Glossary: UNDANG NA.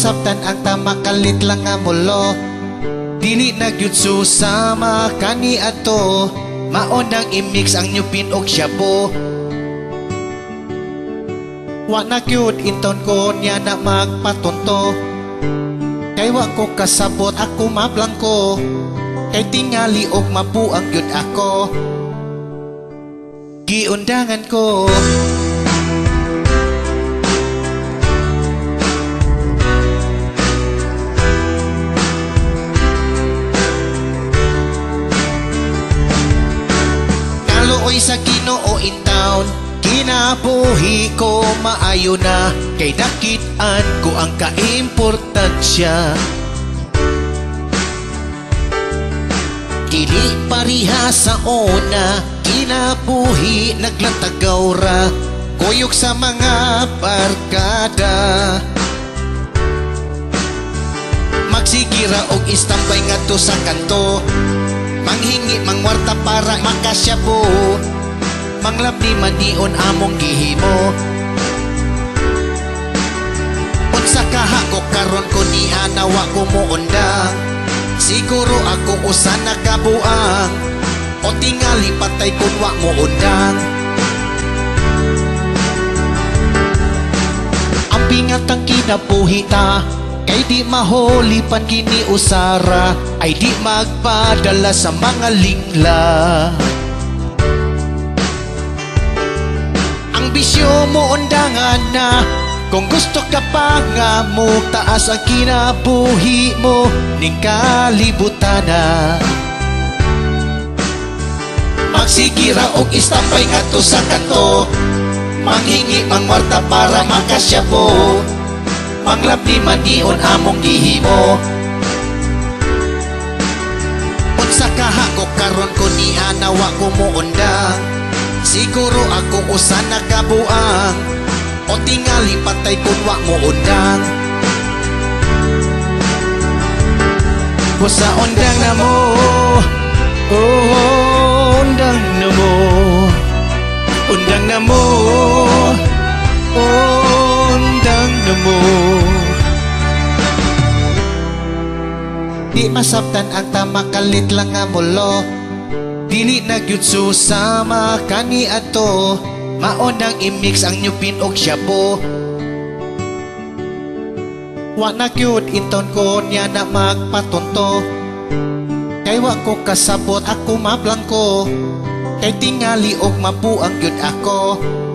usaptan ang tamakalit lang nga mulo. Dili nagyud susama kani ato, maonang imix ang nyupin og shabu. Wa na gyud inton ko niya na magpatunto, kay wa ko kasabot ako mablangko, kay tingali og mabuang gyud ako. Giundangan ko sa Ginoo in town, kinabuhi ko maayo na, kay nakitaan ko ang kaimportansya. Dili pariha sa una, kinabuhi naglatagaw ra, kuyog sa mga barkada. Magsigira og istambay nga to sa kanto, manghingi mangwarta para makasyabo, manglapni manion among gihimo. Unsa kahakok karon ko niya na wa ko moundang, siguro ako usa nakabuang, o tingali patay kung wa moundang. Ang pingatang kinabuhita, kay di maholipan kini usara, ay di magpadala sa mga lingla. Ang bisyo mo undangan na, kung gusto ka pa nga mo, taas ang kinabuhi mo ning kalibutan na. Magsigira og istampay nga to sa kanto, manghingi mangwarta para makasyabo, manglapni manion among gihimo. Unsa kahakok karon ko niya na wa ko moundang, siguro ako usa nakabuang, o tingali patay kung wa moundang. Busa undang na mo, oh, undang na mo, undang na mo, oh, undang na mo. Di masabtan ang tamakalit lang nga mulo, dili nagyud susama kani ato, maonang imix ang nyupin og shabu. Wa na gyud inton ko niya na magpatunto, kay wa ko kasabot ako mablangko, kay tingali og mabuang gyud ako.